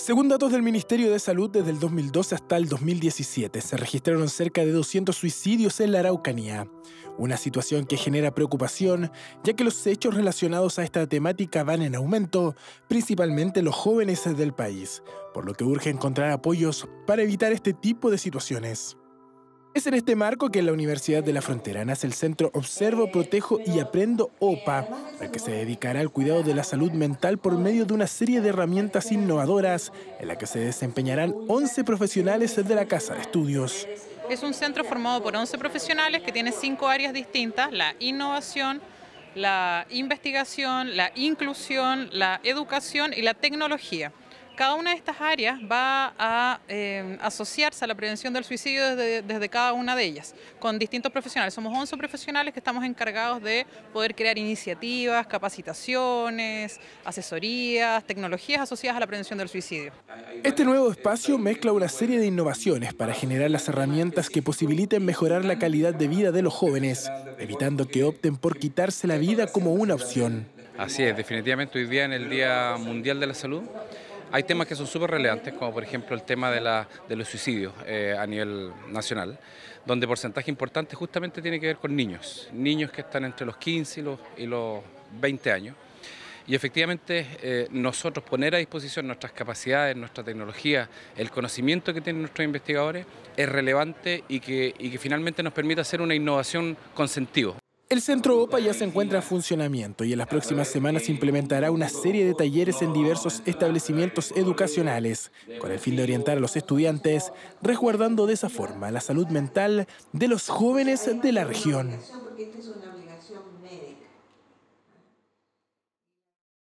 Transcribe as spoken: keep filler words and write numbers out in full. Según datos del Ministerio de Salud, desde el dos mil doce hasta el dos mil diecisiete se registraron cerca de doscientos suicidios en la Araucanía. Una situación que genera preocupación, ya que los hechos relacionados a esta temática van en aumento, principalmente los jóvenes del país, por lo que urge encontrar apoyos para evitar este tipo de situaciones. Es en este marco que en la Universidad de la Frontera nace el Centro Observo, Protejo y Aprendo O P A, el que se dedicará al cuidado de la salud mental por medio de una serie de herramientas innovadoras en la que se desempeñarán once profesionales de la Casa de Estudios. Es un centro formado por once profesionales que tiene cinco áreas distintas: la innovación, la investigación, la inclusión, la educación y la tecnología. Cada una de estas áreas va a eh, asociarse a la prevención del suicidio desde, desde cada una de ellas, con distintos profesionales. Somos once profesionales que estamos encargados de poder crear iniciativas, capacitaciones, asesorías, tecnologías asociadas a la prevención del suicidio. Este nuevo espacio mezcla una serie de innovaciones para generar las herramientas que posibiliten mejorar la calidad de vida de los jóvenes, evitando que opten por quitarse la vida como una opción. Así es, definitivamente hoy día, en el Día Mundial de la Salud, hay temas que son súper relevantes, como por ejemplo el tema de, la, de los suicidios eh, a nivel nacional, donde porcentaje importante justamente tiene que ver con niños, niños que están entre los quince y los, y los veinte años. Y efectivamente eh, nosotros poner a disposición nuestras capacidades, nuestra tecnología, el conocimiento que tienen nuestros investigadores es relevante y que, y que finalmente nos permite hacer una innovación con sentido. El Centro O P A ya se encuentra en funcionamiento y en las próximas semanas implementará una serie de talleres en diversos establecimientos educacionales, con el fin de orientar a los estudiantes, resguardando de esa forma la salud mental de los jóvenes de la región.